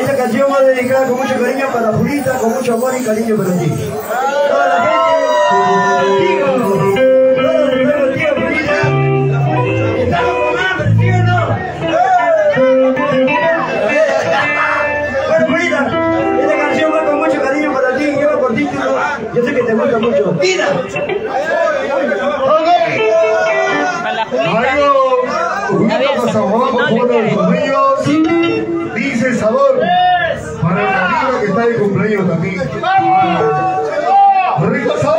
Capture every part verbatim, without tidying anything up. Esta canción va dedicada con mucho cariño para Julita, con mucho amor y cariño para ti. Toda la gente, tío, todo el pueblo, tío, Julita, estamos con hambre, ¿sí o no? Bueno, Julita, esta canción va con mucho cariño para ti, lleva por título, yo sé que te gusta mucho. ¡Tira! Dice sabor para el amigo que está de cumpleaños también. ¡Rico sabor!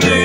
Yeah.